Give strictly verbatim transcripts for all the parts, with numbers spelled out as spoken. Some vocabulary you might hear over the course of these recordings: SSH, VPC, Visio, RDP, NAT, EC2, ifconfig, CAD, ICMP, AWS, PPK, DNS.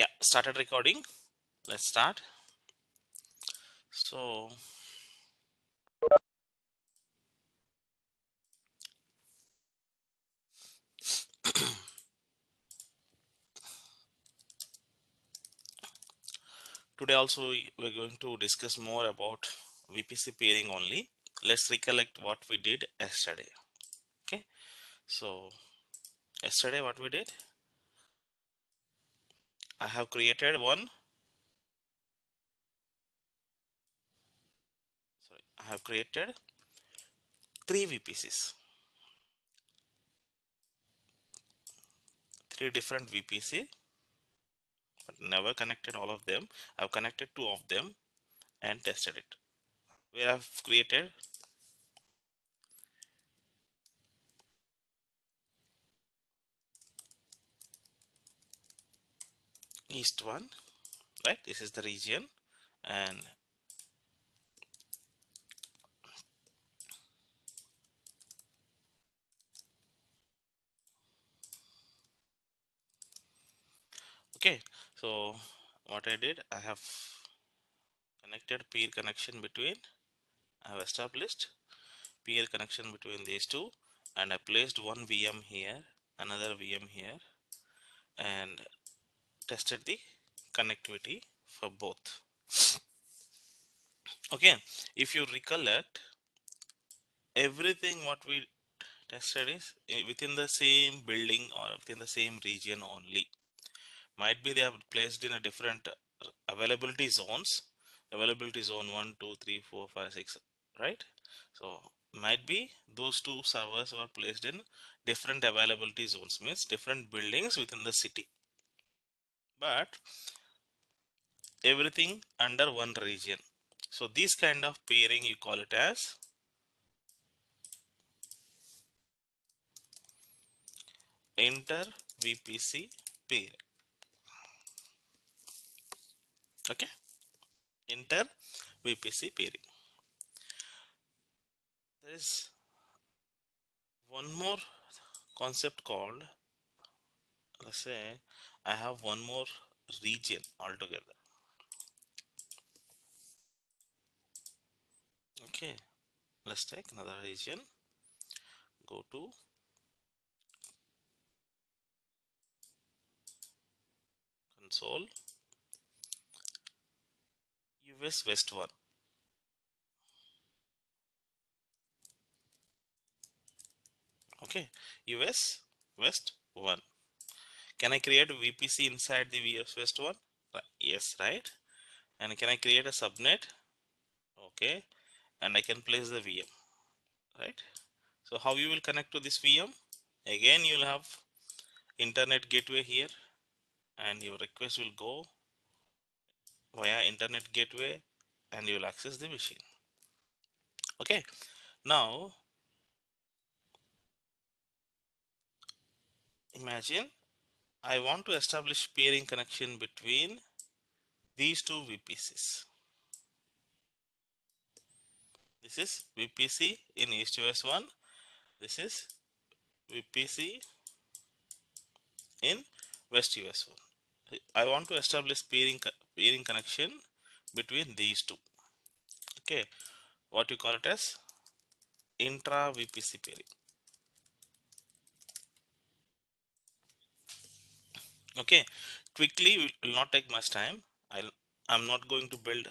Yeah, started recording. Let's start. So today also we're going to discuss more about V P C peering only. Let's recollect what we did yesterday. Okay, so yesterday what we did, I have created one. Sorry, I have created three V P Cs, three different V P C, but never connected all of them. I've connected two of them and tested it. Where I've created East one, right? This is the region, and okay, so what I did, I have connected peer connection between, I have established peer connection between these two, and I placed one V M here, another V M here, and tested the connectivity for both. Okay, if you recollect, everything what we tested is within the same building or within the same region only. Might be they have placed in a different availability zones, availability zone one, two, three, four, five, six, right? So might be those two servers were placed in different availability zones, means different buildings within the city. But everything under one region. So this kind of peering, you call it as inter V P C peer. Okay, inter V P C peering. There is one more concept called, let's say, I have one more region altogether. Okay, let's take another region. Go to console, U S West one. Okay, U S West one. Can I create a V P C inside the U S West one? Yes, right? And can I create a subnet? Okay. And I can place the V M, right? So how you will connect to this V M? Again, you'll have internet gateway here, and your request will go via internet gateway, and you'll access the machine. Okay. Now, imagine I want to establish peering connection between these two V P Cs. This is V P C in East U S one. This is V P C in West U S one. I want to establish peering, peering connection between these two. Okay. What you call it as intra V P C peering. Okay, quickly, it will not take much time. I'll, I'm not going to build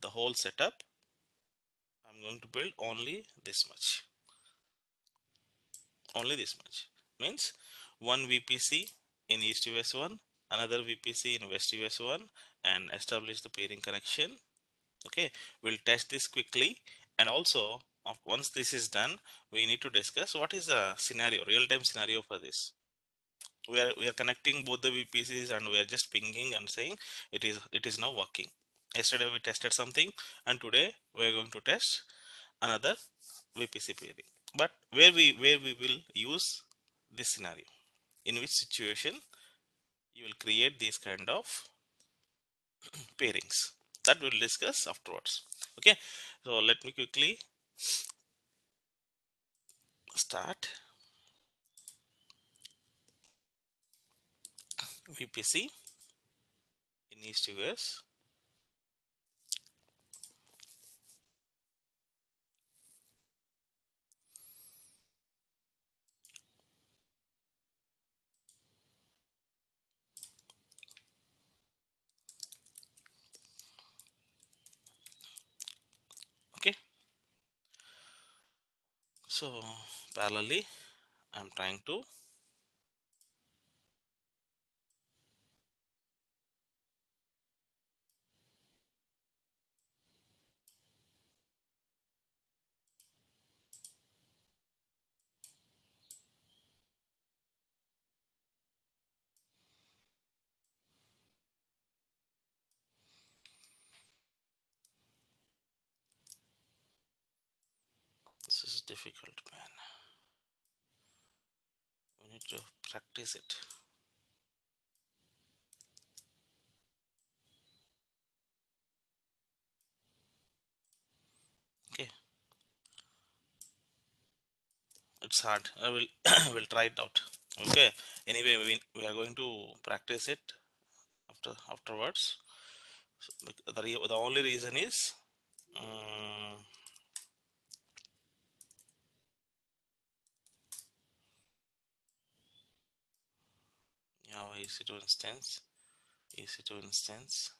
the whole setup. I'm going to build only this much. Only this much means one V P C in East U S one, another V P C in West U S one, and establish the peering connection. Okay, we'll test this quickly, and also once this is done, we need to discuss what is the scenario, real-time scenario for this. We are, we are connecting both the V P Cs, and we are just pinging and saying it is it is now working. Yesterday we tested something, and today we are going to test another V P C peering. But where we where we will use this scenario, in which situation you will create these kind of pairings, that we'll discuss afterwards. Okay, so let me quickly start. V P C needs to is okay. So parallelly, I'm trying to this is difficult, man. We need to practice it. Okay, it's hard. I will will try it out. Okay. Anyway, we we are going to practice it after afterwards. So the re the only reason is. Um, Now E C two instance, E C two instance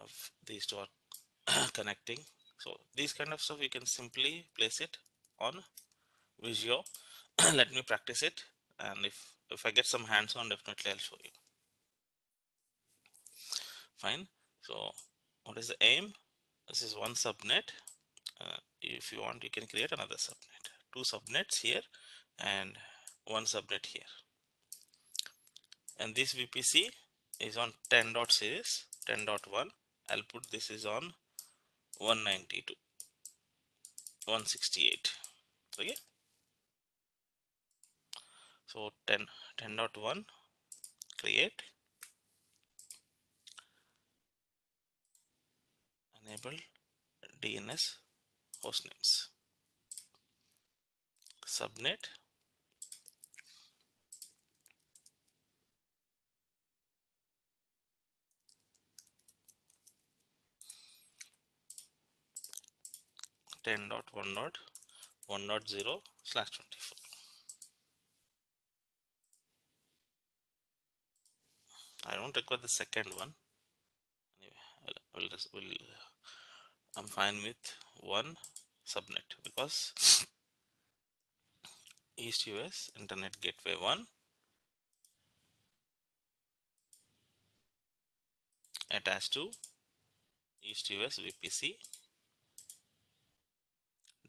of these two are connecting. So these kind of stuff you can simply place it on Visio. Let me practice it, and if if I get some hands on, definitely I'll show you. Fine. So what is the aim? This is one subnet. Uh, if you want, you can create another subnet. Two subnets here and one subnet here, and this V P C is on ten dot series ten dot one. I'll put this is on one ninety-two one sixty-eight. Okay, so ten ten dot one create enable D N S hostnames subnet. ten dot one dot one dot zero slash twenty-four. I don't require the second one. Anyway, I'll, I'll just, we'll, I'm fine with one subnet because East U S Internet Gateway one attached to East U S V P C.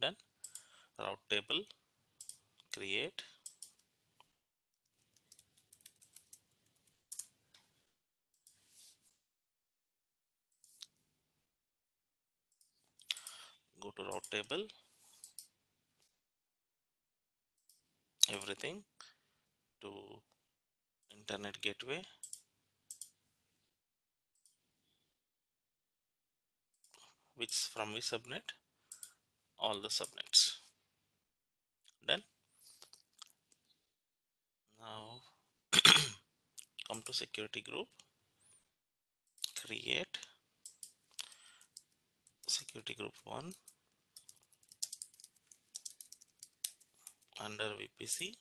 Done. Route table create go to route table everything to Internet Gateway which from which subnet all the subnets. Done. Now come to security group, create security group one under V P C.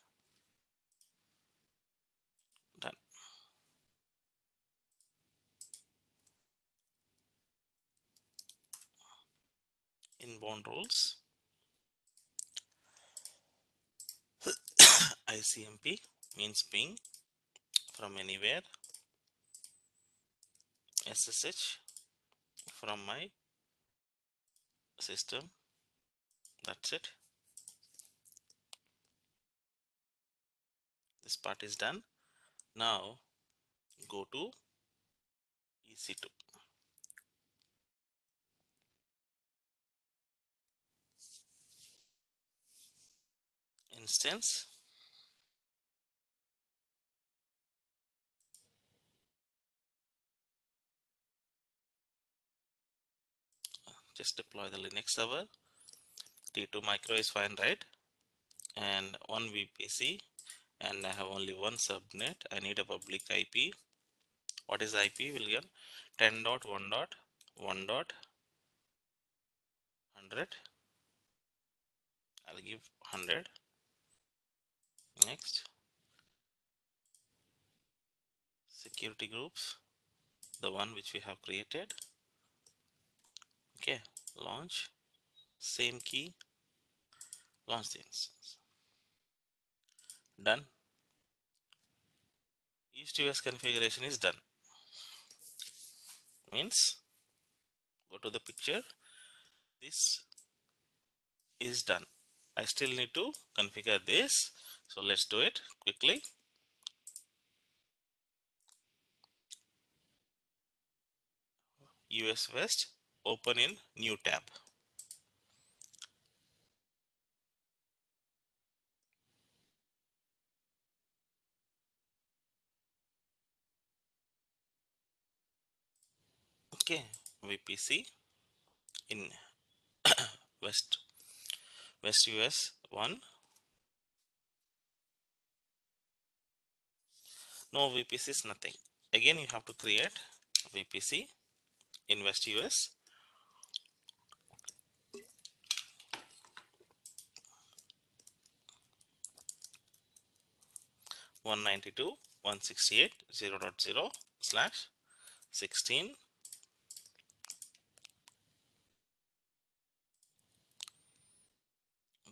Done. Inbound rules I C M P means ping from anywhere, S S H from my system. That's it. This part is done. Now go to E C two. Instance just deploy the Linux server. T two micro is fine, right? And one V P C and I have only one subnet. I need a public I P. What is I P? We'll get ten dot one dot one dot one hundred. I'll give one hundred. Next, security groups, the one which we have created. Okay, launch, same key, launch the instance. Done. East U S configuration is done. Means, go to the picture. This is done. I still need to configure this. So let's do it quickly. U S West, open in new tab. Okay, V P C in West, West U S one. No V P C is nothing. Again, you have to create V P C in West U S. one ninety-two dot one sixty-eight dot zero dot zero slash sixteen.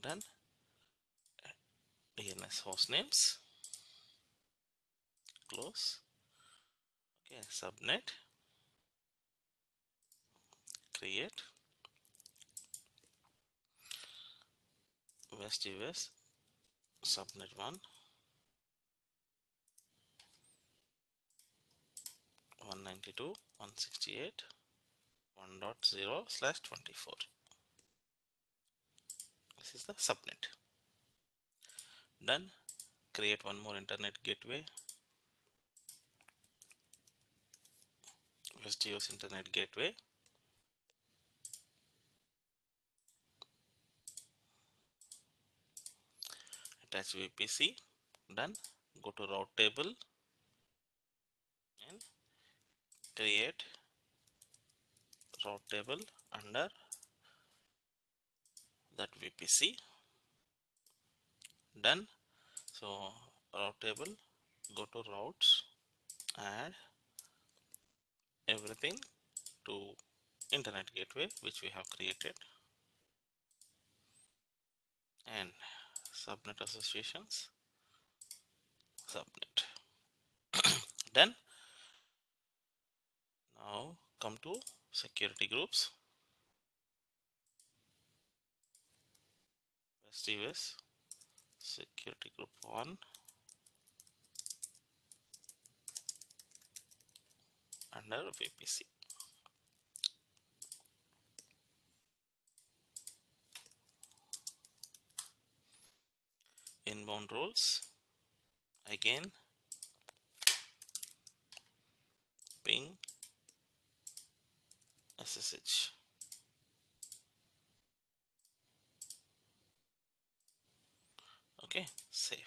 Done. D N S host names. Close. Okay, subnet. Create. West U S subnet one. one ninety-two dot one sixty-eight dot one dot zero slash twenty-four. This is the subnet. Done. Create one more internet gateway. West U S Internet Gateway. Attach V P C. Done. Go to route table and create route table under that V P C. Done. So route table. Go to routes. Add everything to internet gateway which we have created, and subnet associations, subnet. Done. Now come to security groups. West U S security group one. Under V P C. Inbound roles. Again, ping S S H. Okay, save.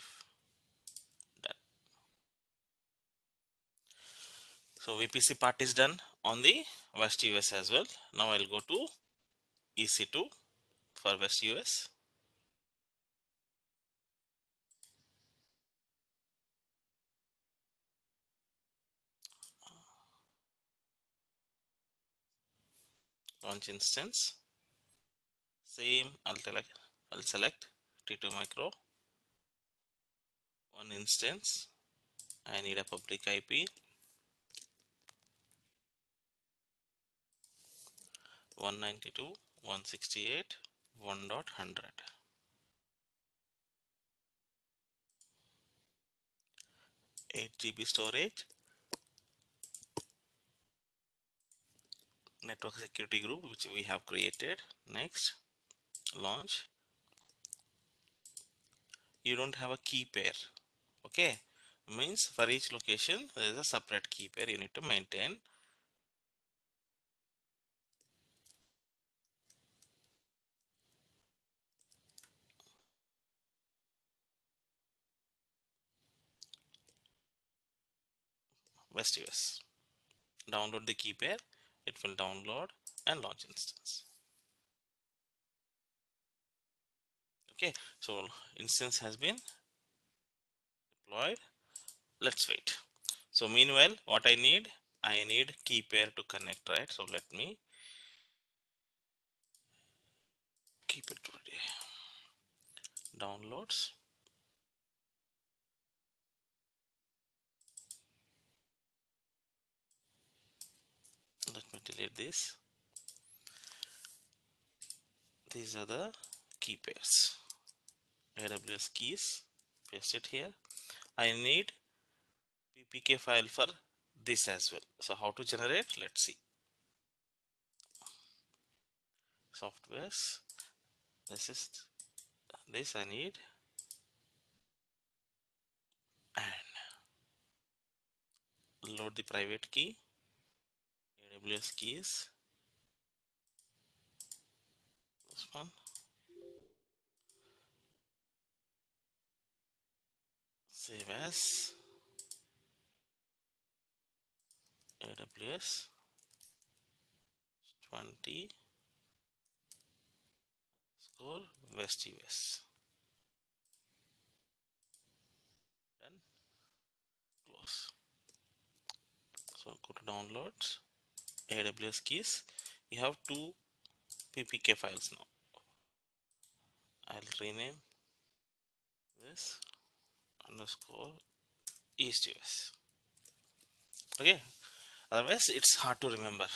So V P C part is done on the West U S as well. Now I'll go to E C two for West U S. Launch instance. Same, I'll select, I'll select T two micro. One instance. I need a public I P. one ninety-two dot one sixty-eight dot one dot one hundred. eight G B storage. Network security group which we have created. Next, launch. You don't have a key pair. Okay, means for each location there is a separate key pair you need to maintain. West U S. Download the key pair, it will download and launch instance. Okay, so instance has been deployed. Let's wait. So meanwhile, what I need, I need key pair to connect, right? So let me keep it ready. Downloads. Let me delete this. These are the key pairs. A W S keys. Paste it here. I need P P K file for this as well. So how to generate? Let's see. Softwares. This is this I need. And load the private key. A W S keys. This one. Save as. A W S twenty score West U S. Then close. So go to downloads. A W S keys. You have two P P K files now. I'll rename this underscore East U S. Okay. Otherwise, it's hard to remember.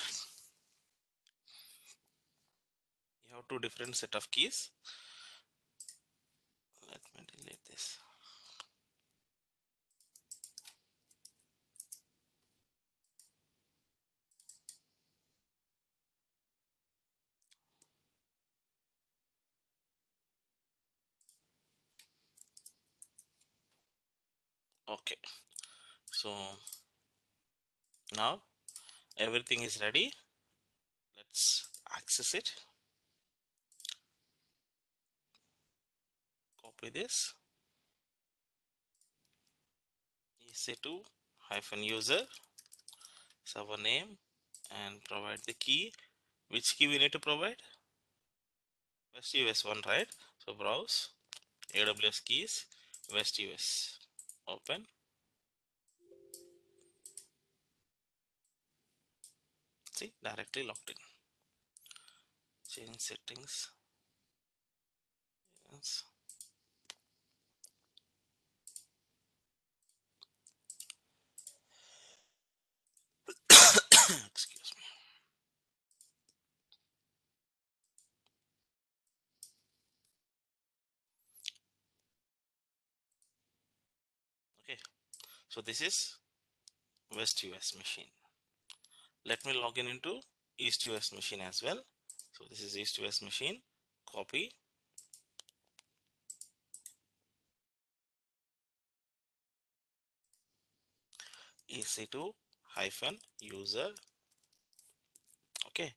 You have two different set of keys. Let me delete this. Okay, so now everything is ready. Let's access it. Copy this. E C two hyphen user server name and provide the key. Which key we need to provide? West U S one, right? So browse A W S keys West U S. Open. See, directly logged in. Change settings. Yes. Excuse me. Okay, so this is West U S machine. Let me log in into East U S machine as well. So this is East U S machine. Copy. E C two hyphen user. Okay,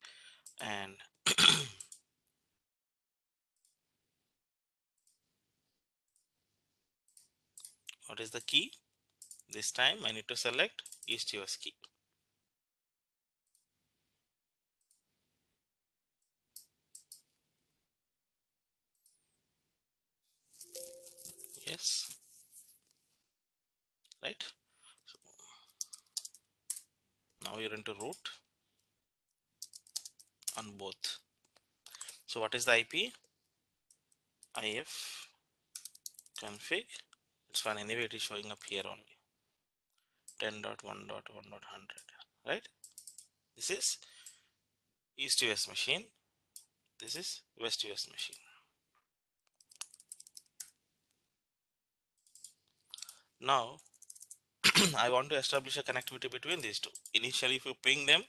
and what is the key? This time I need to select East U S key. Yes. Right. So now you're into root on both. So what is the I P? ifconfig. It's fine, anyway it is showing up here only. ten dot one dot one dot one hundred, right? This is East U S machine. This is West U S machine. Now I want to establish a connectivity between these two. Initially, if you ping them,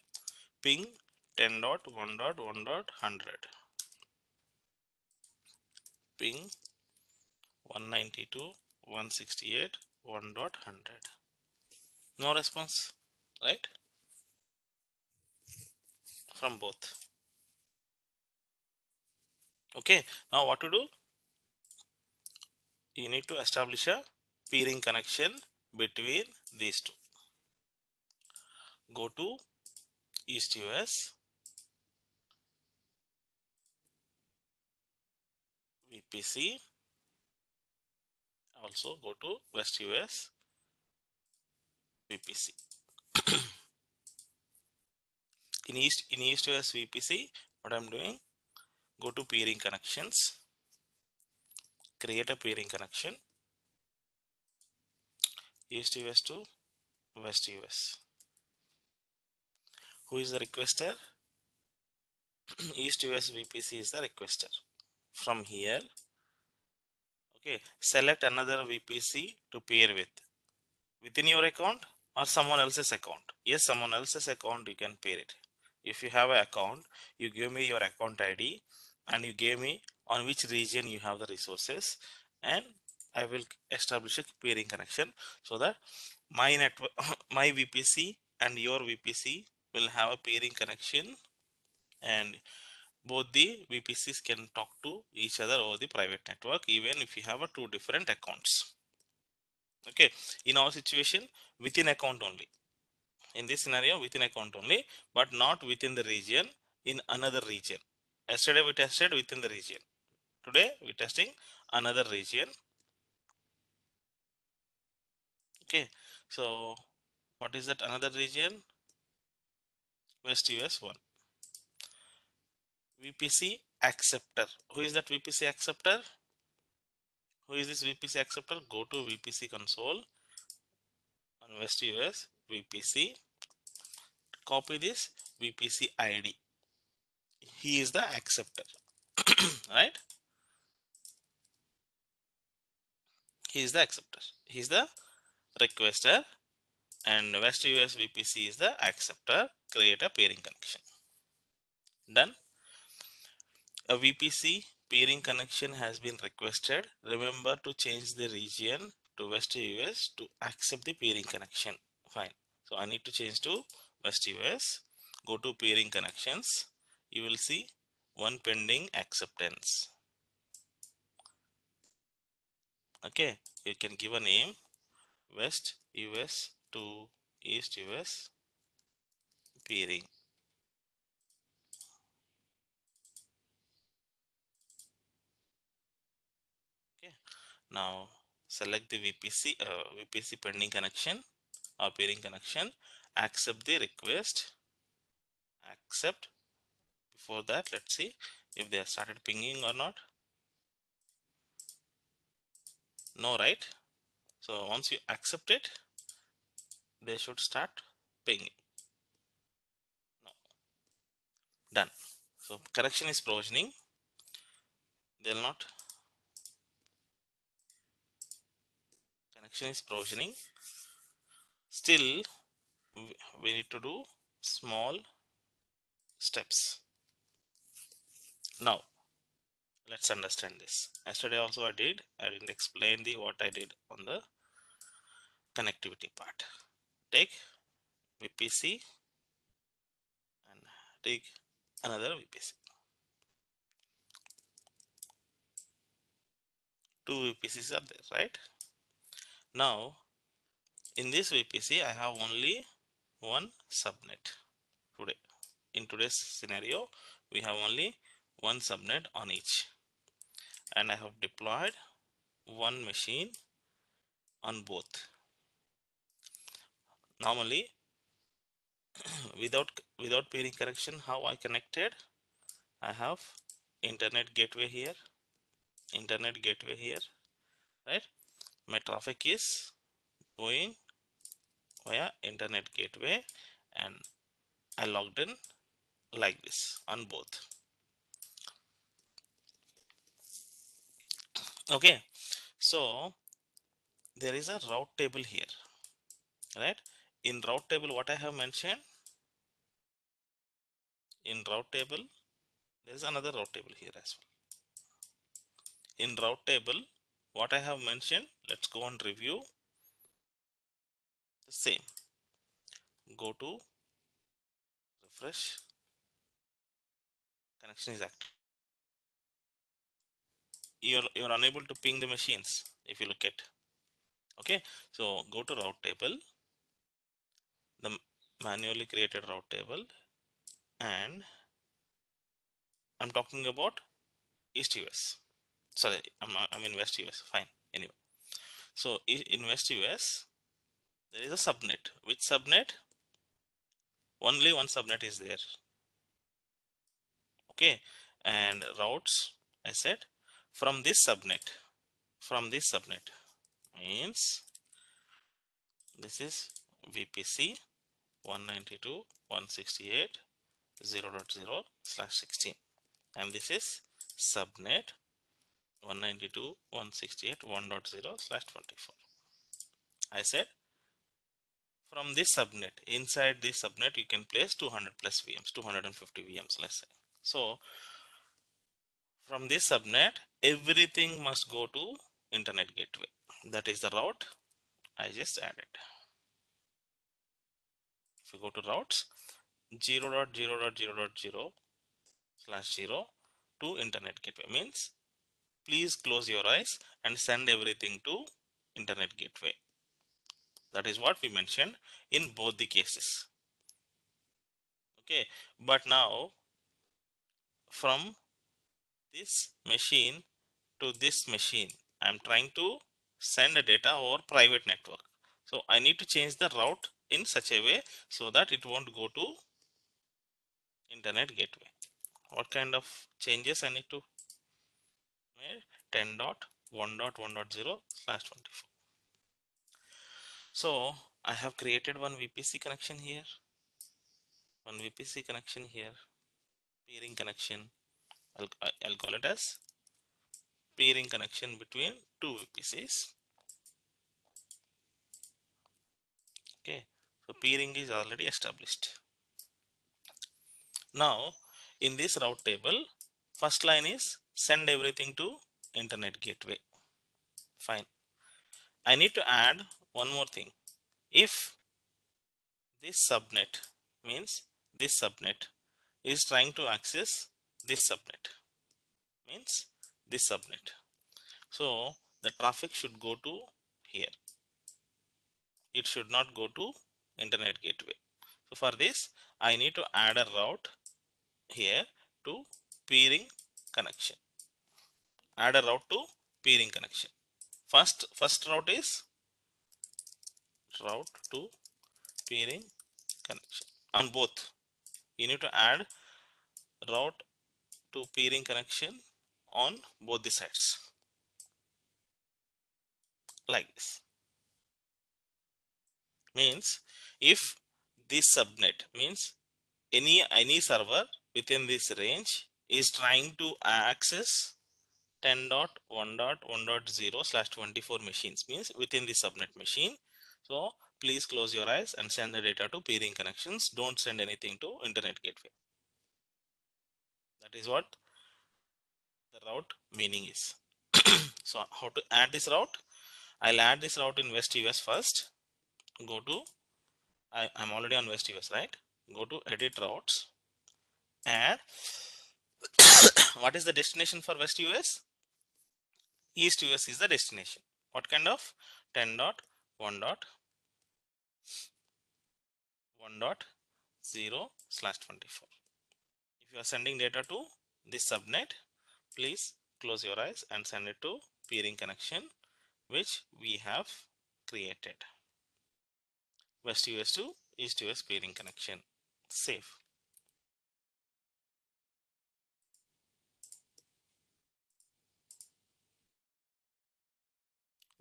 ping ten dot one dot one dot one hundred, ping one ninety-two dot one sixty-eight dot one dot one hundred. No response, right? From both. Okay, now what to do? You need to establish a peering connection between these two. go to East U S V P C, also go to West U S V P C. in East in East U S V P C, what I'm doing, go to peering connections, create a peering connection, East U S to West U S. Who is the requester? East U S V P C is the requester. From here, okay, select another V P C to pair with, within your account or someone else's account. Yes, someone else's account you can pair it. If you have an account, you give me your account I D and you give me on which region you have the resources, and I will establish a pairing connection so that my network, my V P C and your V P C will have a pairing connection, and both the V P Cs can talk to each other over the private network, even if you have a two different accounts. Okay, in our situation, within account only. In this scenario, within account only, but not within the region, in another region. Yesterday we tested within the region. Today we're testing another region. Okay, so what is that another region? West U S one. V P C acceptor. Who is that V P C acceptor? Who is this V P C acceptor? Go to V P C console on West U S V P C. Copy this V P C I D. He is the acceptor, right? He is the acceptor. He is the requester, and West U S V P C is the acceptor. Create a pairing connection. Done. A V P C pairing connection has been requested. Remember to change the region to West U S to accept the pairing connection. Fine. So I need to change to West U S. Go to pairing connections. You will see one pending acceptance. Okay. You can give a name, West U S to East U S pairing. Now select the V P C, uh, V P C pending connection or pairing connection, accept the request, accept. Before that, let's see if they have started pinging or not. No, right? So once you accept it, they should start pinging. No. Done. So connection is provisioning. They will not. Is provisioning. Still we need to do small steps. Now let's understand this. Yesterday also I did, I didn't explain the what I did on the connectivity part. Take V P C and take another V P C. Two V P Cs are there, right? Now, in this V P C, I have only one subnet today. In today's scenario, we have only one subnet on each. And I have deployed one machine on both. Normally, without, without pairing connection, how I connected? I have internet gateway here, internet gateway here, right? My traffic is going via internet gateway, and I logged in like this on both. Okay, so there is a route table here, right? In route table, what I have mentioned, in route table, there is another route table here as well. In route table, what I have mentioned, let's go and review the same. Go to refresh. Connection is active. You're, you're unable to ping the machines if you look at. Okay, so go to route table. The manually created route table, and I'm talking about East U S. Sorry, I'm not, I'm in West U S. Fine. Anyway, so in West U S, there is a subnet. Which subnet? Only one subnet is there. Okay, and routes, I said, from this subnet, from this subnet means this is V P C one ninety-two dot one sixty-eight dot zero dot zero slash sixteen, and this is subnet one ninety-two dot one sixty-eight dot one dot zero slash twenty-four. I said from this subnet, inside this subnet you can place two hundred plus V Ms, two hundred fifty V Ms, let's say. So from this subnet everything must go to internet gateway. That is the route I just added. If you go to routes, zero dot zero dot zero dot zero slash zero to internet gateway means please close your eyes and send everything to internet gateway. That is what we mentioned in both the cases. Okay, but now from this machine to this machine, I'm trying to send a data over private network. So I need to change the route in such a way so that it won't go to internet gateway. What kind of changes I need to make? ten dot one dot one dot zero slash twenty-four. So I have created one V P C connection here, one V P C connection here, peering connection. I'll, I'll call it as peering connection between two V P Cs. Okay, so peering is already established. Now in this route table, first line is send everything to internet gateway. Fine. I need to add one more thing. If this subnet means this subnet is trying to access this subnet means this subnet, so the traffic should go to here. It should not go to internet gateway. So for this, I need to add a route here to peering connection. Add a route to peering connection. First, first route is route to peering connection. On both, you need to add route to peering connection on both the sides, like this. Means if this subnet means any any server within this range is trying to access ten dot one dot one dot zero slash twenty-four machines means within the subnet machine, so please close your eyes and send the data to peering connections. Don't send anything to internet gateway. That is what the route meaning is. So how to add this route? I'll add this route in West U S first. Go to, I, I'm already on West U S, right? Go to edit routes, and what is the destination for West U S? East U S is the destination. What kind of? ten dot one dot one dot zero slash twenty-four. If you are sending data to this subnet, please close your eyes and send it to peering connection, which we have created. West U S to East U S peering connection. Save.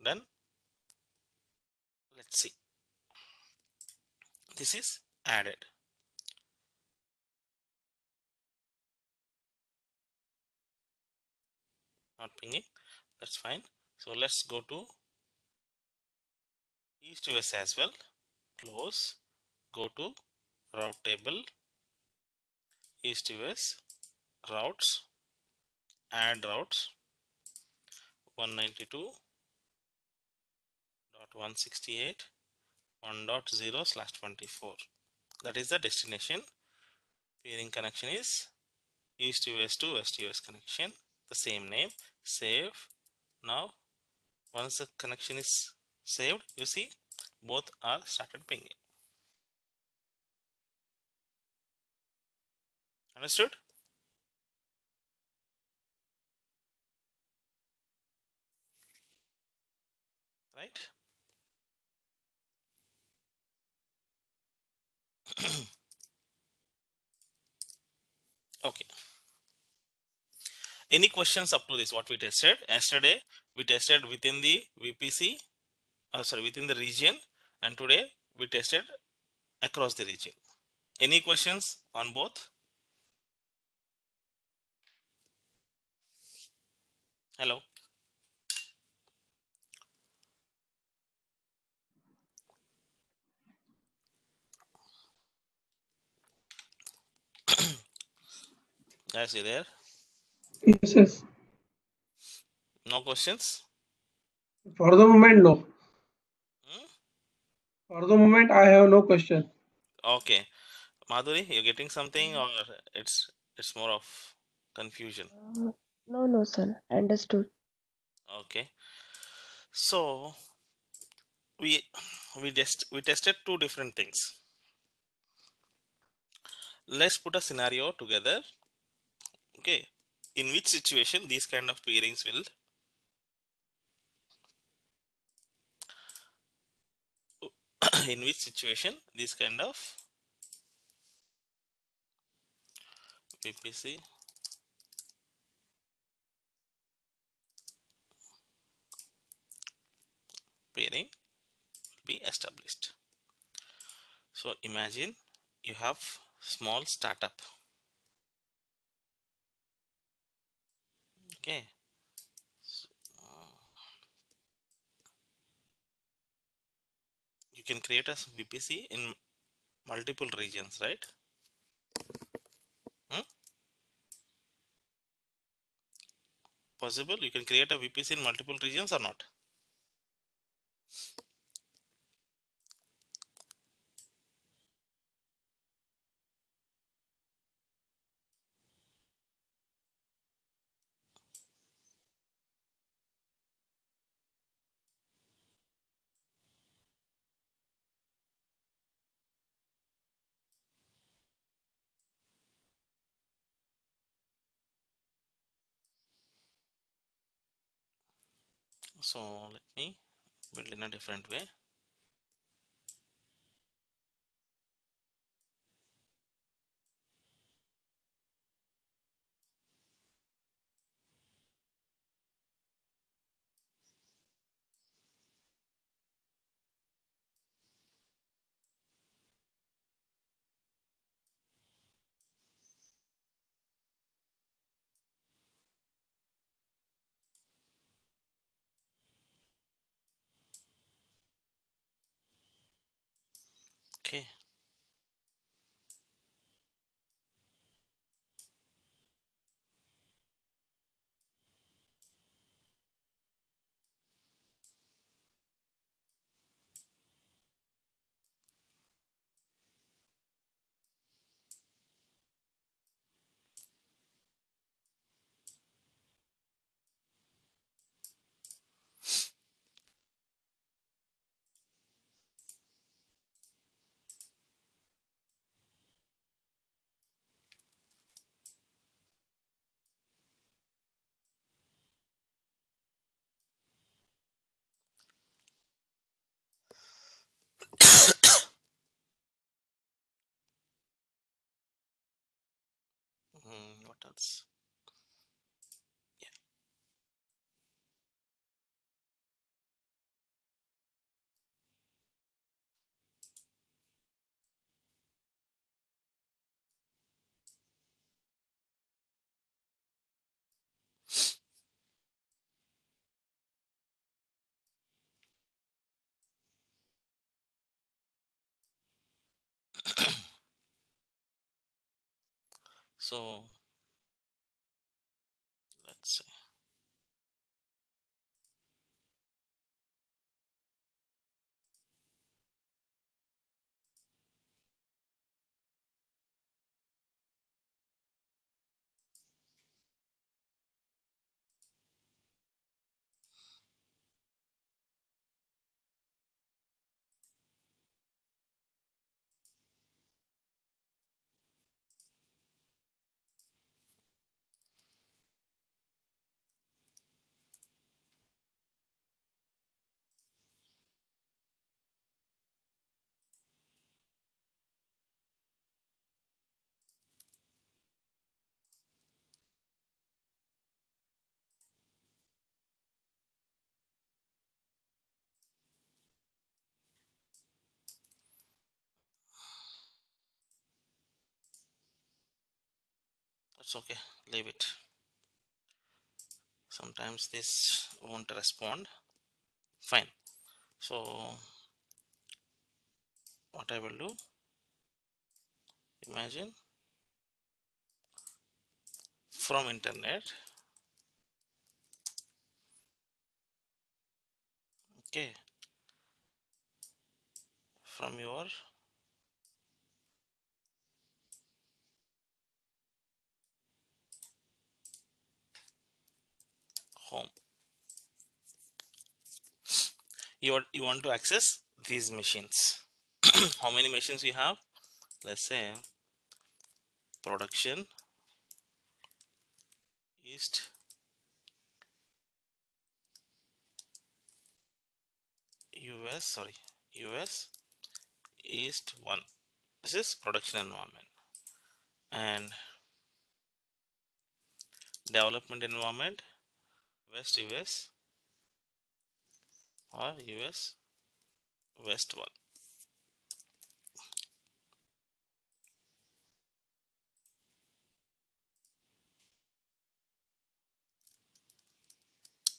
Then let's see. This is added. Not pinging. That's fine. So let's go to East U S as well. Close, go to route table, East U S, routes, add routes, one ninety-two dot one sixty-eight dot one dot zero slash twenty-four. That is the destination. Peering connection is East U S to West U S connection, the same name. Save. Now, once the connection is saved, you see both are started pinging. Understood? Right? Okay. Any questions up to this? What we tested yesterday, we tested within the V P C, uh, sorry, within the region, and today we tested across the region. Any questions on both? Hello. Guys, you there? Yes, yes. No questions? For the moment, no. Hmm? For the moment, I have no question. Okay. Madhuri, you're getting something, or it's it's more of confusion? Uh, no, no, sir. Understood. Okay. So we we just we tested two different things. Let's put a scenario together. Okay. In which situation these kind of pairings will in which situation these kind of V P C pairing will be established. So imagine you have small startup. Okay. So, you can create a V P C in multiple regions, right? Hmm? Possible? You can create a V P C in multiple regions or not? So let me build in a different way. Okay. Hmm, what else? Yeah. So let's see. That's okay, leave it. Sometimes this won't respond. Fine. So what I will do, imagine from internet. Okay, from your home, you want, you want to access these machines. How many machines you have? Let's say production east U S, sorry, U S east one. This is production environment, and development environment west U S or U S west one.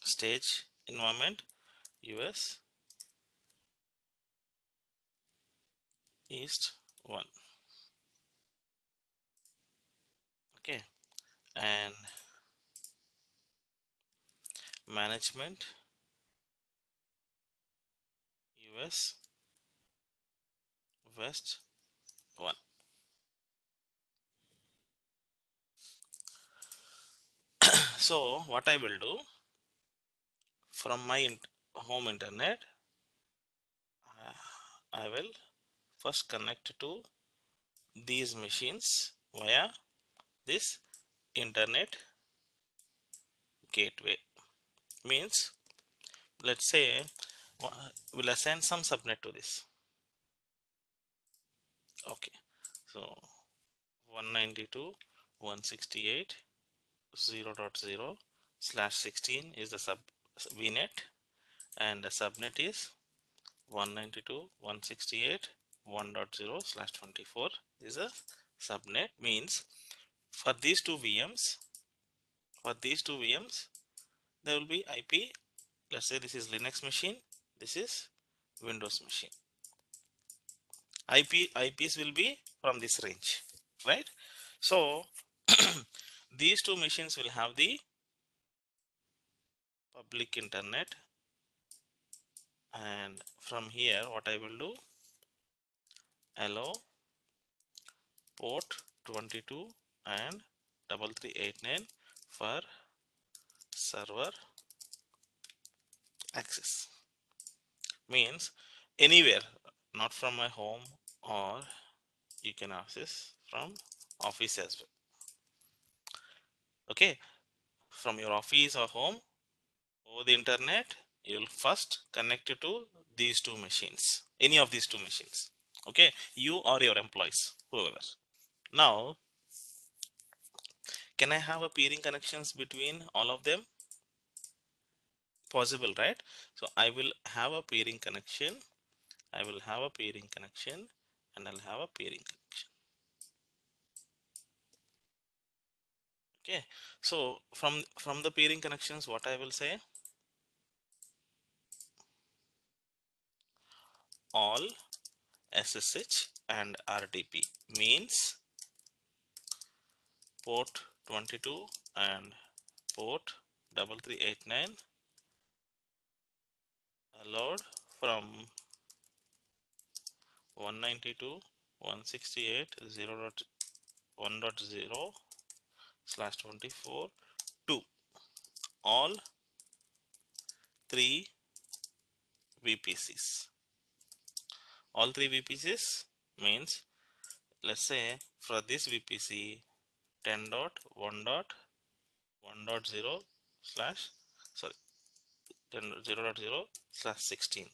Stage environment U S east one. Okay, and management U S west one. So what I will do, from my int home internet, uh, I will first connect to these machines via this internet gateway. Means, let's say we'll assign some subnet to this. Okay, so one ninety-two dot one sixty-eight dot zero dot zero slash sixteen is the sub vnet, and the subnet is one ninety-two dot one sixty-eight dot one dot zero slash twenty-four is a subnet. Means for these two V Ms, for these two V Ms, there will be I P. Let's say this is Linux machine, this is Windows machine. I P I Ps will be from this range, right? So these two machines will have the public internet, and from here what I will do, allow port twenty-two and double three eighty-nine for server access. Means anywhere, not from my home, or you can access from office as well. Okay, from your office or home over the internet, you will first connect it to these two machines, any of these two machines. Okay, you or your employees, whoever. Now, can I have a peering connections between all of them? Possible, right? So I will have a peering connection. I will have a peering connection, and I'll have a peering connection. Okay, so from from the peering connections, what I will say, all S S H and R D P. Means port twenty-two and port double three eighty-nine allowed from one ninety-two dot one sixty-eight dot one dot zero slash twenty-four to all three V P Cs. All three V P Cs means, let's say for this V P C ten dot one dot one dot zero slash sorry ten dot zero dot zero slash sixteen,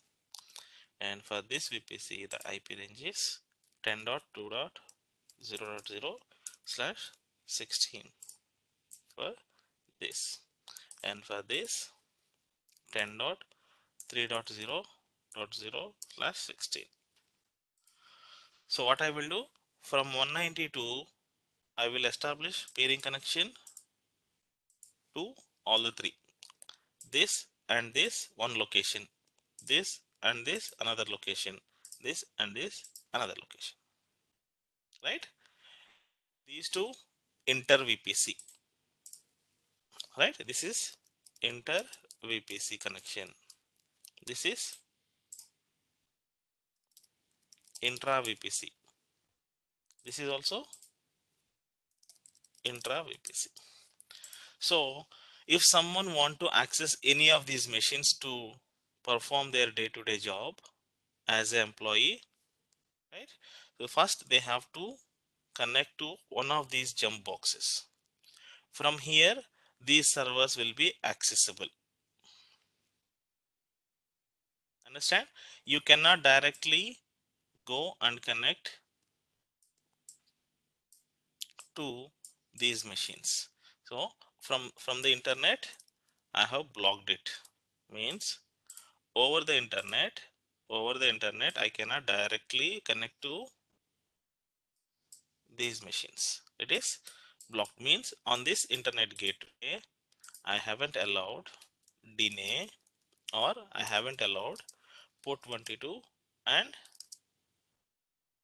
and for this V P C the I P range is ten dot two dot zero dot zero slash sixteen for this, and for this ten dot three dot zero dot zero slash sixteen. So what I will do, from 192 I will establish peering connection to all the three, this and this one location, this and this another location, this and this another location, right? These two inter V P C, right? This is inter V P C connection. This is intra V P C. This is also intra V P C. So if someone want to access any of these machines to perform their day-to-day job as an employee, right? So first they have to connect to one of these jump boxes. From here, these servers will be accessible. Understand? You cannot directly go and connect to these machines. So from from the internet, I have blocked it. Means over the internet, over the internet, I cannot directly connect to these machines. It is blocked. Means on this internet gateway, I haven't allowed D N A, or I haven't allowed port twenty-two and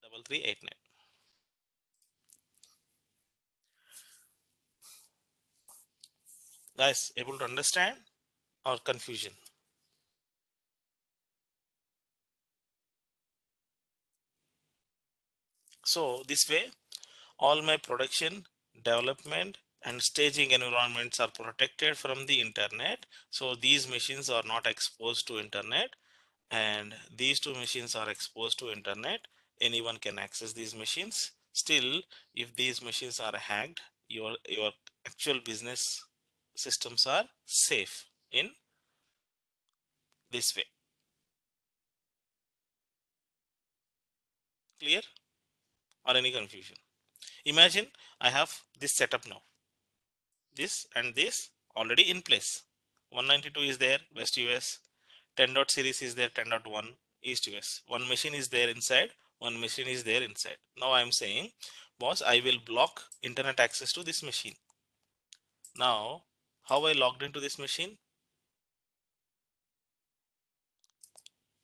double three eight nine. Guys, able to understand or confusion? So this way, all my production, development and staging environments are protected from the internet. So these machines are not exposed to internet, and these two machines are exposed to internet. Anyone can access these machines. Still, if these machines are hacked, your your actual business systems are safe in this way. Clear? Or any confusion? Imagine I have this setup now. This and this already in place. one ninety-two is there, West U S. ten dot series is there, ten dot one, East U S. One machine is there inside, one machine is there inside. Now I am saying, boss, I will block internet access to this machine. Now, how I logged into this machine?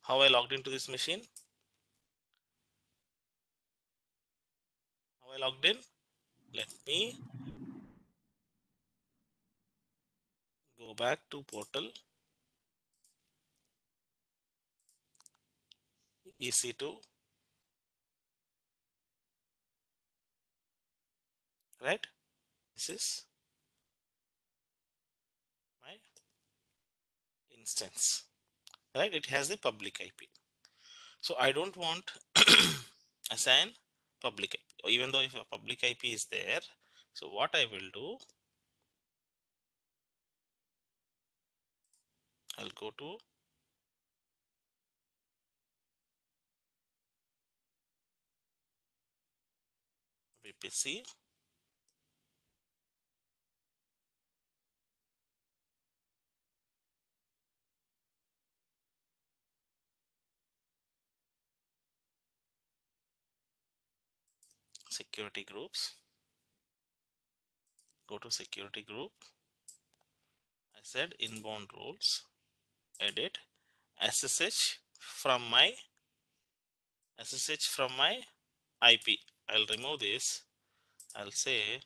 How I logged into this machine? I logged in. Let me go back to portal E C two, right? This is my instance, right? It has the public I P. So I don't want assign public I P. Even though if a public I P is there, so what I will do, I'll go to V P C, security groups, go to security group. I said inbound rules, edit, S S H from my S S H from my I P. I'll remove this. I'll say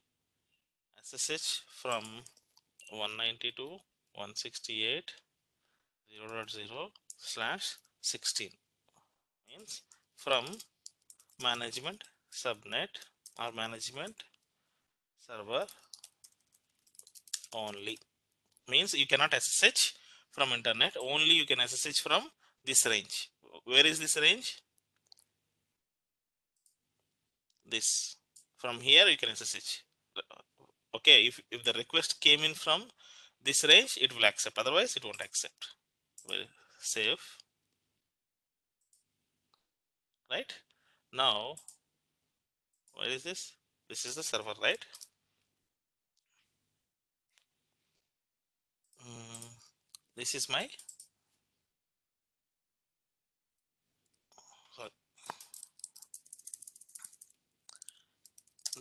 S S H from one ninety-two dot one sixty-eight dot zero dot zero slash sixteen, means from management subnet or management server only. Means you cannot S S H from internet, only you can S S H from this range. Where is this range? This. From here you can S S H. Okay, if, if the request came in from this range, it will accept, otherwise it won't accept. We'll save. Right? Now, where is this? This is the server, right? Mm, this is my. Sorry.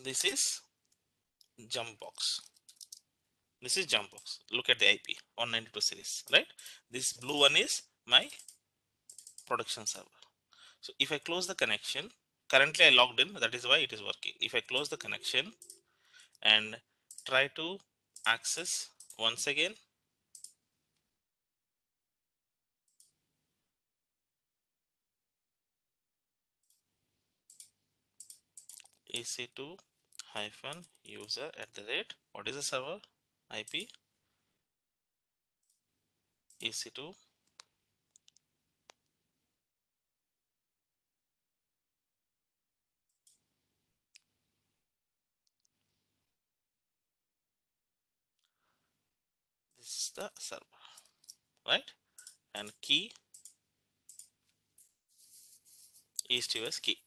This is jump box. This is jump box. Look at the I P one ninety-two series, right? This blue one is my production server. So if I close the connection, currently I logged in, that is why it is working. If I close the connection and try to access once again, E C two hyphen user at the rate, what is the server I P? E C two this is the server, right? And key East U S key,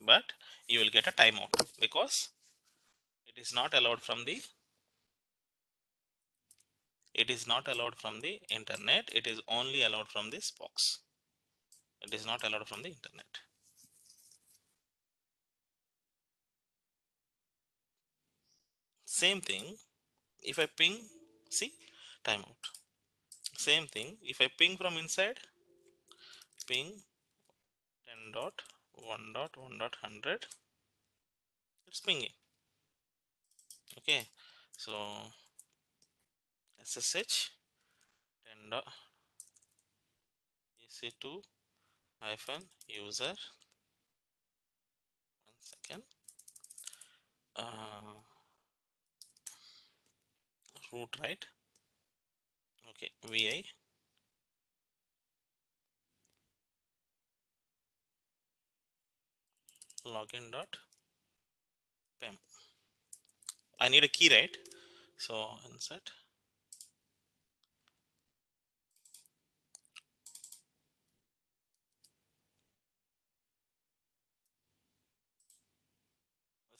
but you will get a timeout because it is not allowed from the it is not allowed from the internet. It is only allowed from this box. It is not allowed from the internet. Same thing if I ping, see, timeout. Same thing if I ping from inside, ping ten dot one dot one dot one hundred, it's pinging. Okay, so S S H E C two hyphen user, one second, uh, root, right? Okay, V I login dot pem. I need a key, right? So insert.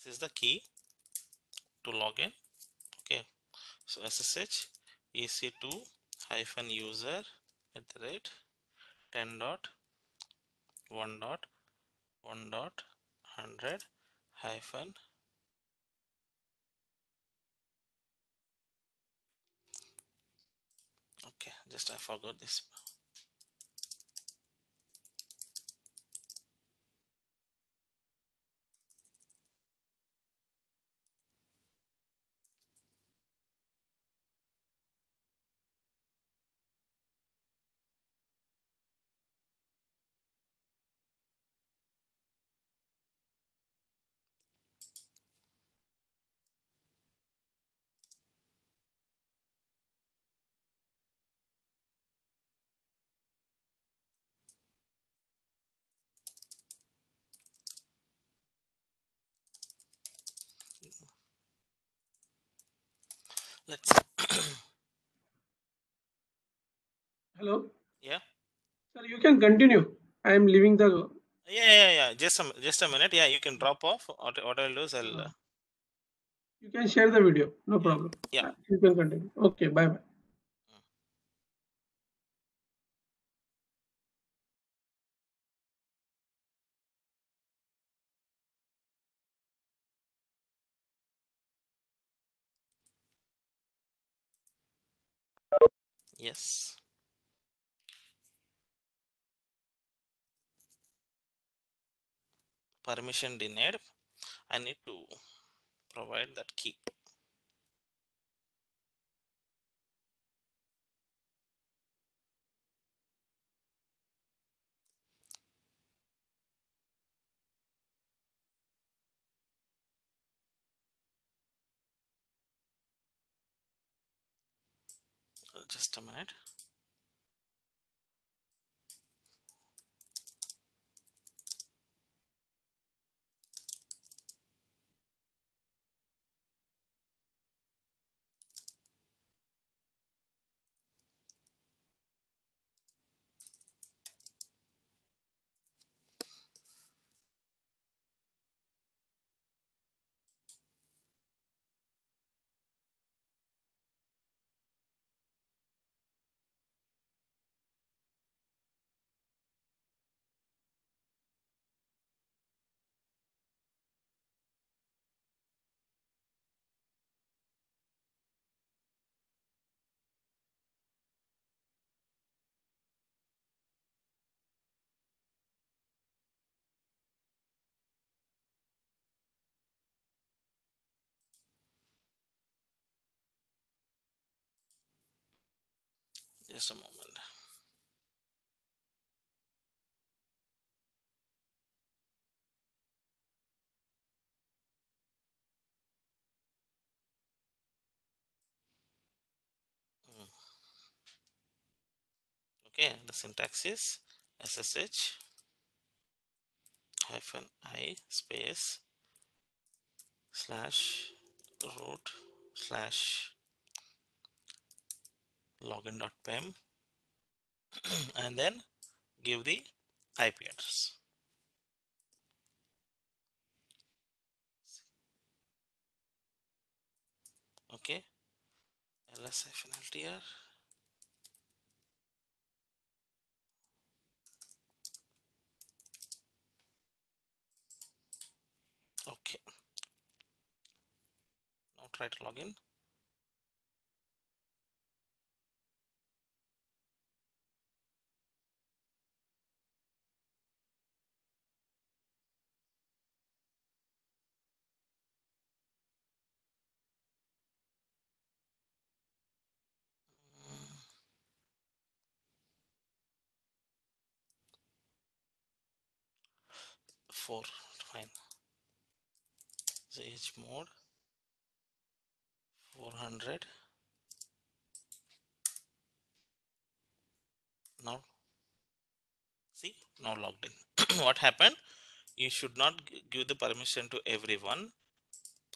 This is the key to login. Okay, so S S H E C two hyphen user at the rate ten dot one dot one dot one hundred hyphen okay, just I forgot this. Let's hello. Yeah. Sir, you can continue. I am leaving the. Yeah, yeah, yeah. Just a just a minute. Yeah, you can drop off. What I'll do is I'll. Uh... You can share the video. No problem. Yeah. You can continue. Okay. Bye bye. Yes. Permission denied. I need to provide that key. Just a minute. Just a moment. Okay, the syntax is S S H hyphen I space slash root slash login dot pem and then give the I P address. Okay, ls hyphen ltr. Okay, now try to log in. Four, fine. H mode four hundred. Now see, now logged in. What happened? You should not give the permission to everyone,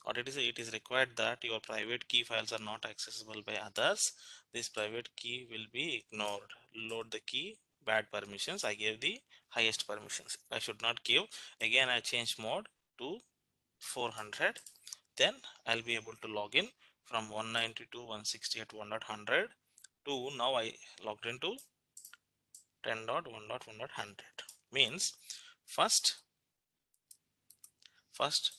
or it is it is required that your private key files are not accessible by others. This private key will be ignored. Load the key. Bad permissions. I gave the highest permissions. I should not give. Again, I change mode to four hundred, then I'll be able to log in from one ninety-two dot one sixty-eight dot one dot one hundred to now. I logged into ten dot one dot one dot one hundred. Means first first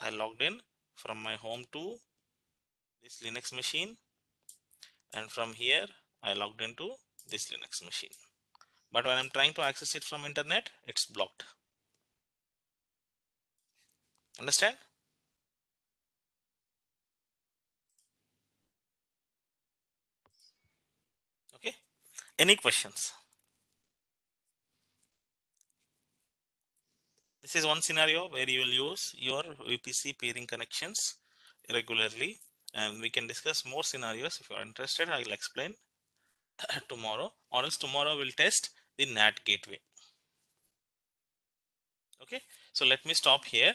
I logged in from my home to this Linux machine, and from here I logged into this Linux machine. But when I'm trying to access it from internet, it's blocked. Understand? Okay. Any questions? This is one scenario where you will use your V P C peering connections regularly, and we can discuss more scenarios. If you are interested, I will explain tomorrow, or else tomorrow we'll test the NAT gateway. Okay. So let me stop here.